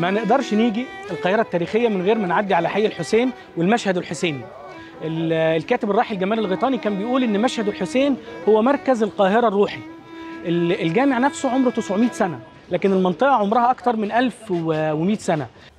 ما نقدرش نيجي القاهرة التاريخية من غير ما نعدي على حي الحسين والمشهد الحسيني. الكاتب الراحل جمال الغيطاني كان بيقول إن مشهد الحسين هو مركز القاهرة الروحي. الجامع نفسه عمره 900 سنة، لكن المنطقة عمرها أكتر من 1100 سنة.